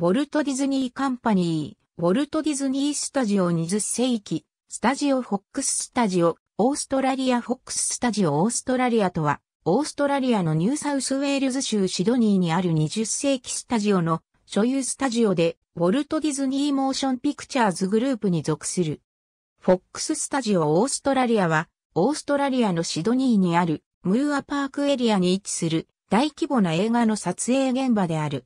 ウォルト・ディズニー・カンパニー、ウォルト・ディズニー・スタジオ20世紀、スタジオ・フォックス・スタジオ、オーストラリア・フォックス・スタジオ・オーストラリアとは、オーストラリアのニューサウスウェールズ州シドニーにある20世紀スタジオの所有スタジオで、ウォルト・ディズニー・モーション・ピクチャーズグループに属する。フォックス・スタジオ・オーストラリアは、オーストラリアのシドニーにあるムーアパークエリアに位置する大規模な映画の撮影現場である。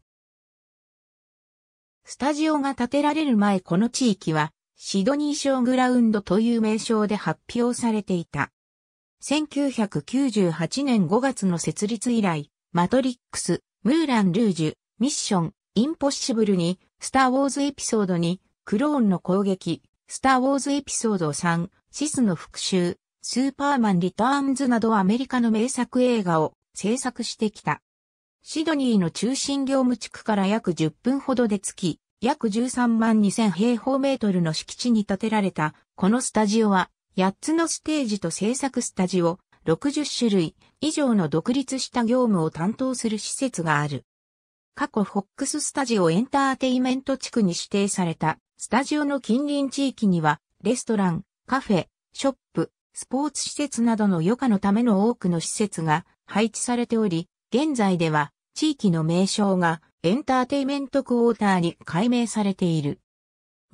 スタジオが建てられる前この地域はシドニーショーグラウンドという名称で発表されていた。1998年5月の設立以来、マトリックス、ムーラン・ルージュ、ミッション、インポッシブルに、スター・ウォーズエピソード2、クローンの攻撃、スター・ウォーズエピソード3、シスの復讐、スーパーマン・リターンズなどアメリカの名作映画を制作してきた。シドニーの中心業務地区から約10分ほどで着き、約132,000平方メートルの敷地に建てられた、このスタジオは、8つのステージと制作スタジオ、60種類以上の独立した業務を担当する施設がある。過去フォックススタジオエンターテイメント地区に指定された、スタジオの近隣地域には、レストラン、カフェ、ショップ、スポーツ施設などの余暇のための多くの施設が配置されており、現在では地域の名称がエンターテイメントクォーターに改名されている。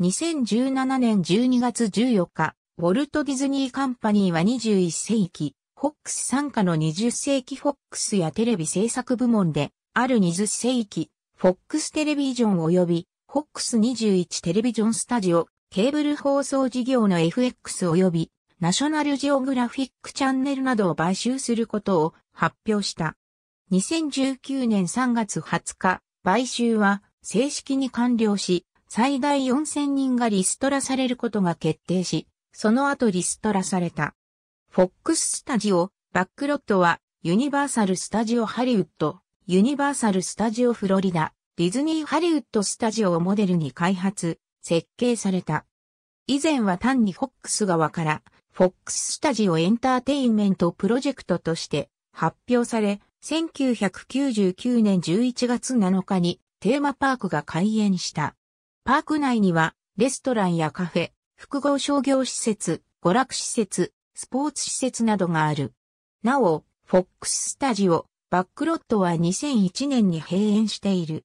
2017年12月14日、ウォルト・ディズニー・カンパニーは21世紀、フォックス傘下の20世紀フォックスやテレビ制作部門で、ある20世紀、フォックステレビジョン及び、フォックス21テレビジョンスタジオ、ケーブル放送事業の FX 及び、ナショナルジオグラフィックチャンネルなどを買収することを発表した。2019年3月20日、買収は正式に完了し、最大 4,000 人がリストラされることが決定し、その後リストラされた。フォックススタジオ、バックロットはユニバーサルスタジオハリウッド、ユニバーサルスタジオフロリダ、ディズニーハリウッドスタジオをモデルに開発、設計された。以前は単にフォックス側から、フォックススタジオエンターテインメントプロジェクトとして発表され、1999年11月7日にテーマパークが開園した。パーク内にはレストランやカフェ、複合商業施設、娯楽施設、スポーツ施設などがある。なお、フォックススタジオ、バックロットは2001年に閉園している。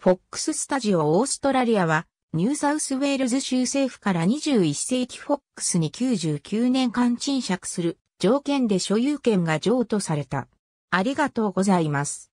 フォックススタジオオーストラリアは、ニューサウスウェールズ州政府から21世紀フォックスに99年間賃借する条件で所有権が譲渡された。ありがとうございます。